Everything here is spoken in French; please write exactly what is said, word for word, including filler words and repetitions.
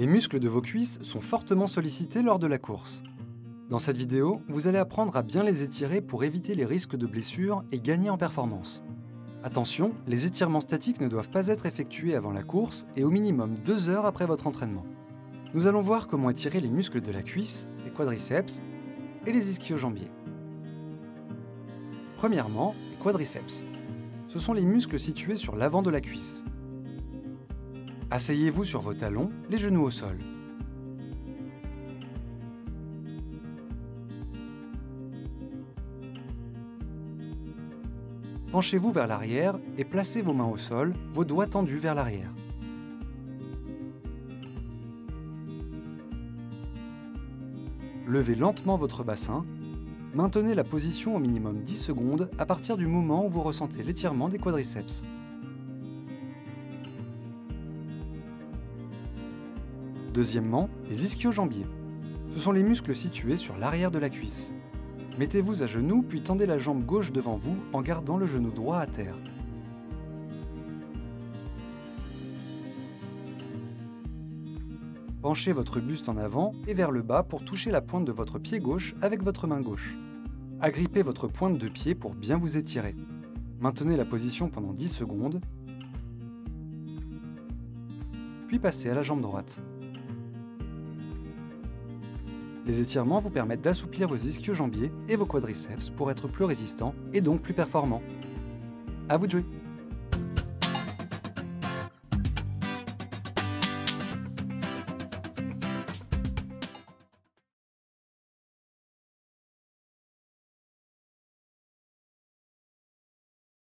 Les muscles de vos cuisses sont fortement sollicités lors de la course. Dans cette vidéo, vous allez apprendre à bien les étirer pour éviter les risques de blessures et gagner en performance. Attention, les étirements statiques ne doivent pas être effectués avant la course et au minimum deux heures après votre entraînement. Nous allons voir comment étirer les muscles de la cuisse, les quadriceps et les ischio-jambiers. Premièrement, les quadriceps. Ce sont les muscles situés sur l'avant de la cuisse. Asseyez-vous sur vos talons, les genoux au sol. Penchez-vous vers l'arrière et placez vos mains au sol, vos doigts tendus vers l'arrière. Levez lentement votre bassin. Maintenez la position au minimum dix secondes à partir du moment où vous ressentez l'étirement des quadriceps. Deuxièmement, les ischio-jambiers. Ce sont les muscles situés sur l'arrière de la cuisse. Mettez-vous à genoux puis tendez la jambe gauche devant vous en gardant le genou droit à terre. Penchez votre buste en avant et vers le bas pour toucher la pointe de votre pied gauche avec votre main gauche. Agrippez votre pointe de pied pour bien vous étirer. Maintenez la position pendant dix secondes, puis passez à la jambe droite. Les étirements vous permettent d'assouplir vos ischio-jambiers et vos quadriceps pour être plus résistants et donc plus performants. À vous de jouer!